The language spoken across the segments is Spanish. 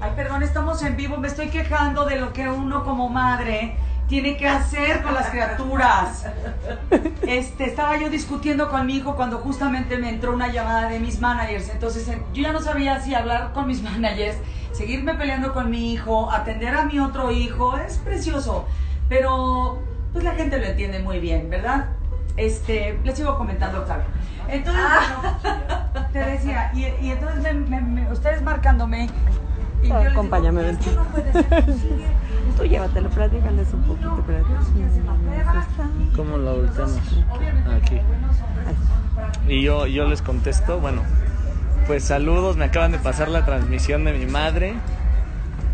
Ay, perdón, estamos en vivo, me estoy quejando de lo que uno como madre tiene que hacer con las criaturas. Estaba yo discutiendo con mi hijo cuando justamente me entró una llamada de mis managers. Entonces yo ya no sabía si hablar con mis managers, seguirme peleando con mi hijo, atender a mi otro hijo. Es precioso, pero pues la gente lo entiende muy bien, ¿verdad? Les sigo comentando, Octavio. Entonces, bueno, te decía, y entonces ustedes marcándome. Y yo acompáñame, digo, esto no puede ser posible. Tú llévatelo, platícales un poquito, no, ¿cómo lo volteamos? Aquí. Y yo les contesto, bueno, pues saludos, me acaban de pasar la transmisión de mi madre.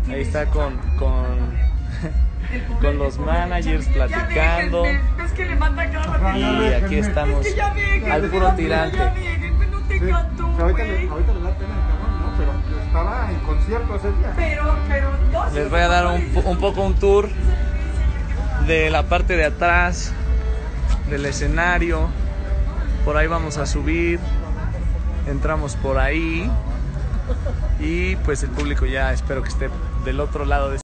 Ahí está con los managers platicando. Es que le manda cada ratito. Y aquí estamos al puro tirante. No te cantó, ahorita le da pena el cabrón, ¿no? Pero estaba en concierto ese día. Pero no. Les voy a dar un tour de la parte de atrás del escenario. Por ahí vamos a subir. Entramos por ahí. Y pues el público ya espero que esté del otro lado de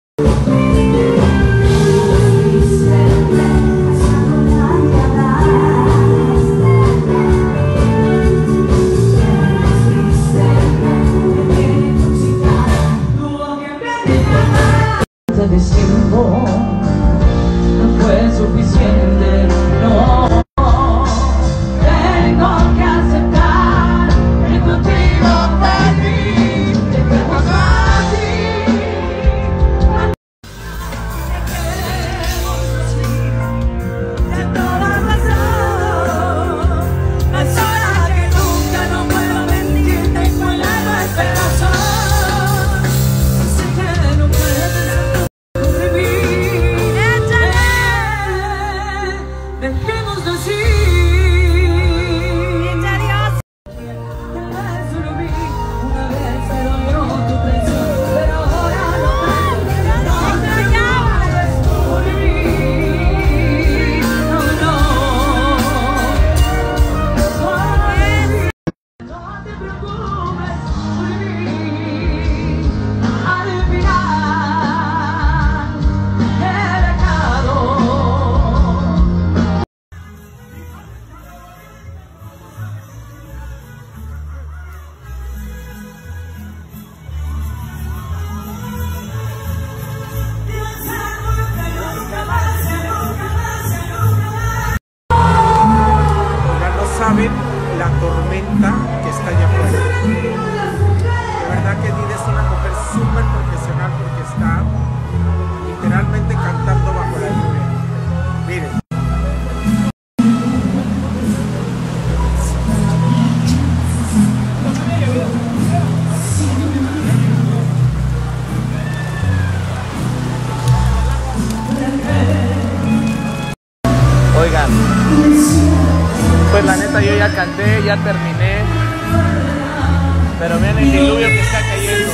ya terminé, pero vean el diluvio que está cayendo.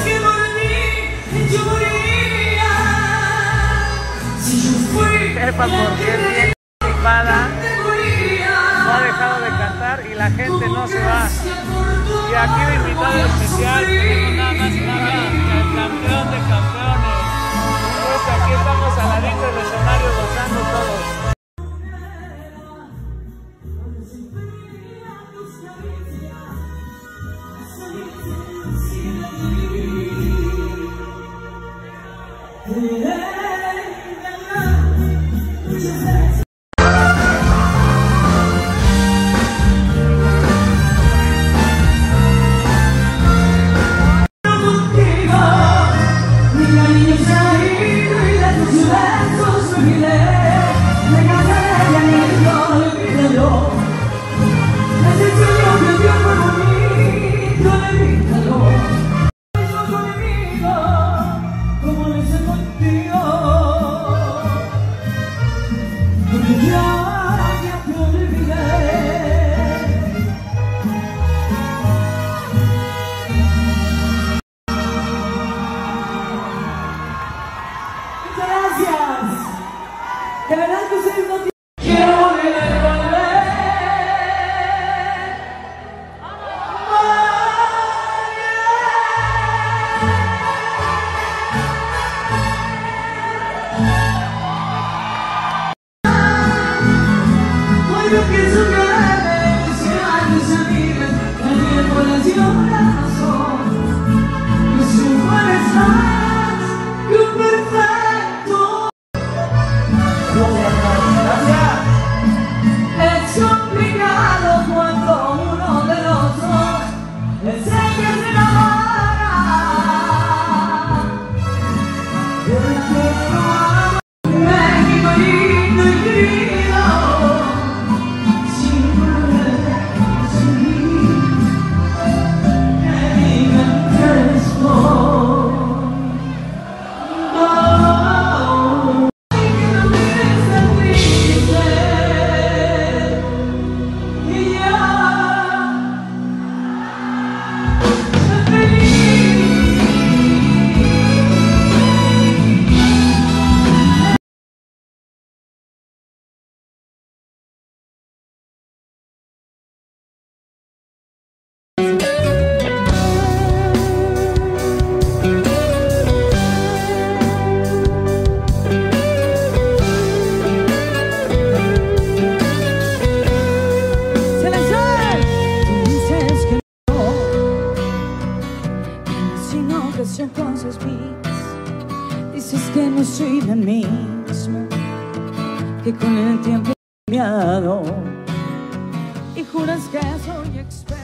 Sepa porque es bien ocupada, no ha dejado de cantar y la gente no se va. Y aquí de invitado especial, nada más y nada, el campeón de campeones. Pues aquí estamos a la lista del escenario gozando todos. canción con sus beats. Dices que no soy la misma, que con el tiempo he cambiado, y juras que soy experta.